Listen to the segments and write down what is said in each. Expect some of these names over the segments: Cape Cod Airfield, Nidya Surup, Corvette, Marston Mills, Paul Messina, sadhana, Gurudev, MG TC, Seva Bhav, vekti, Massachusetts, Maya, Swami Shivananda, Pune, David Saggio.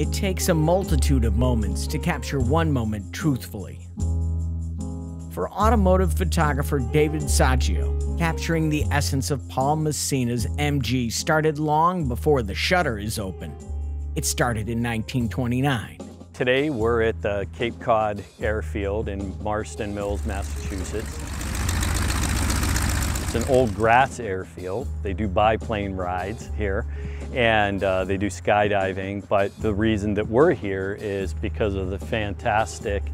It takes a multitude of moments to capture one moment truthfully. For automotive photographer David Saggio, capturing the essence of Paul Messina's MG started long before the shutter is open. It started in 1929. Today we're at the Cape Cod Airfield in Marston Mills, Massachusetts. It's an old grass airfield. They do biplane rides here and they do skydiving, but the reason that we're here is because of the fantastic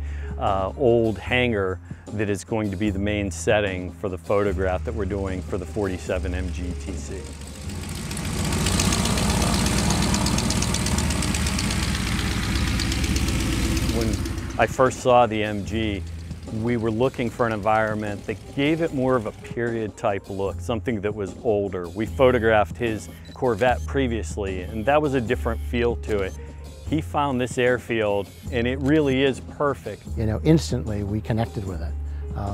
old hangar that is going to be the main setting for the photograph that we're doing for the 47 MG TC. When I first saw the MG, we were looking for an environment that gave it more of a period type look, something that was older. We photographed his Corvette previously, and that was a different feel to it. He found this airfield, and it really is perfect. You know, instantly we connected with it.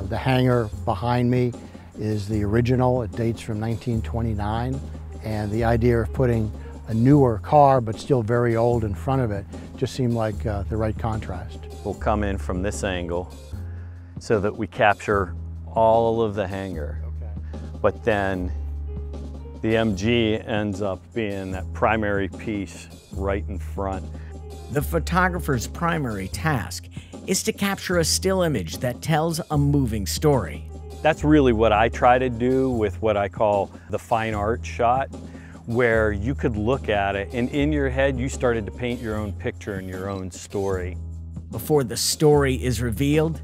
The hangar behind me is the original. It dates from 1929, and the idea of putting a newer car, but still very old in front of it, just seemed like the right contrast. We'll come in from this angle so that we capture all of the hangar. Okay. But then the MG ends up being that primary piece right in front. The photographer's primary task is to capture a still image that tells a moving story. That's really what I try to do with what I call the fine art shot, where you could look at it and in your head you started to paint your own picture and your own story. Before the story is revealed,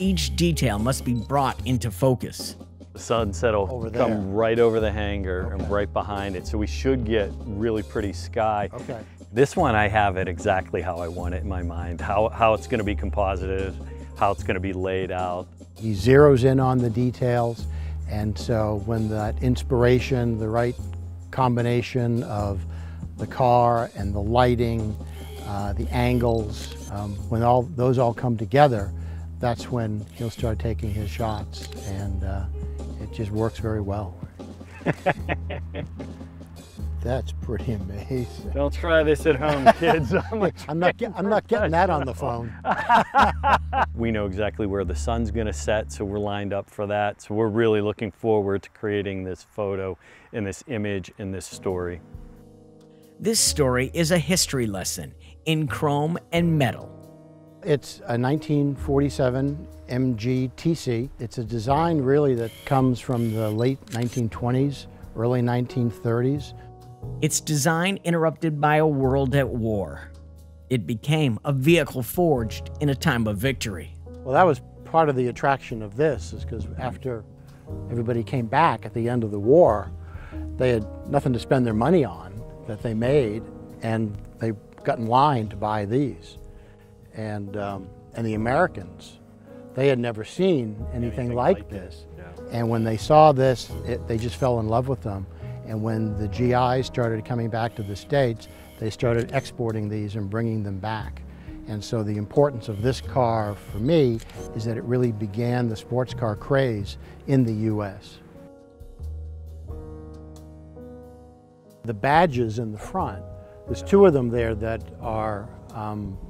each detail must be brought into focus. The sunset will come right over the hangar and right behind it, so we should get really pretty sky. Okay. This one I have it exactly how I want it in my mind, how it's going to be composited, how it's going to be laid out. He zeroes in on the details, and so when that inspiration, the right combination of the car and the lighting, the angles, when those all come together, that's when he'll start taking his shots, and it just works very well. That's pretty amazing. Don't try this at home, kids. I'm not getting that on the phone. We know exactly where the sun's going to set, so we're lined up for that. So we're really looking forward to creating this photo and this image and this story. This story is a history lesson in chrome and metal. It's a 1947 MG TC. It's a design really that comes from the late 1920s, early 1930s. Its design interrupted by a world at war. It became a vehicle forged in a time of victory. Well, that was part of the attraction of this, is because after everybody came back at the end of the war, they had nothing to spend their money on that they made, and they got in line to buy these. And the Americans, they had never seen anything like this. Yeah. And when they saw this, they just fell in love with them. And when the GIs started coming back to the States, they started exporting these and bringing them back. And so the importance of this car for me is that it really began the sports car craze in the U.S. The badges in the front, there's two of them there that are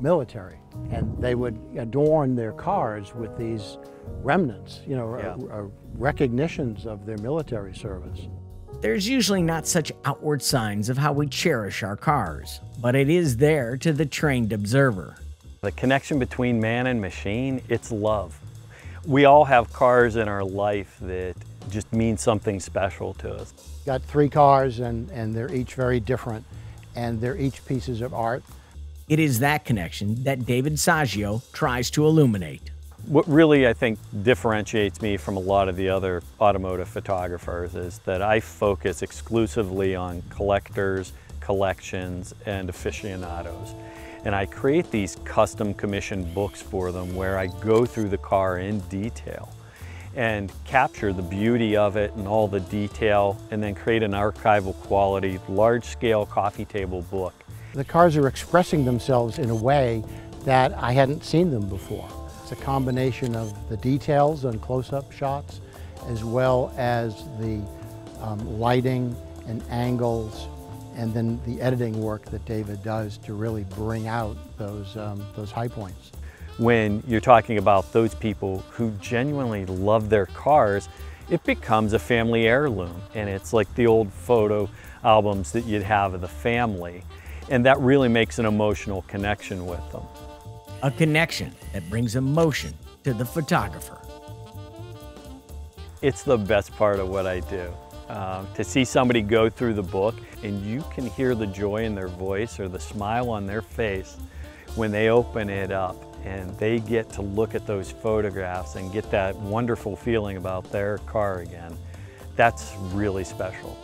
military, and they would adorn their cars with these remnants, you know, recognitions of their military service. There's usually not such outward signs of how we cherish our cars, but it is there to the trained observer. The connection between man and machine, it's love. We all have cars in our life that just mean something special to us. Got three cars, and they're each very different, and they're each pieces of art. It is that connection that David Saggio tries to illuminate. What really, I think, differentiates me from a lot of the other automotive photographers is that I focus exclusively on collectors, collections, and aficionados. And I create these custom commissioned books for them where I go through the car in detail and capture the beauty of it and all the detail, and then create an archival quality, large-scale coffee table book. The cars are expressing themselves in a way that I hadn't seen them before. It's a combination of the details and close-up shots, as well as the lighting and angles and then the editing work that David does to really bring out those high points. When you're talking about those people who genuinely love their cars, it becomes a family heirloom, and it's like the old photo albums that you'd have of the family, and that really makes an emotional connection with them. A connection that brings emotion to the photographer. It's the best part of what I do. To see somebody go through the book and you can hear the joy in their voice or the smile on their face when they open it up and they get to look at those photographs and get that wonderful feeling about their car again. That's really special.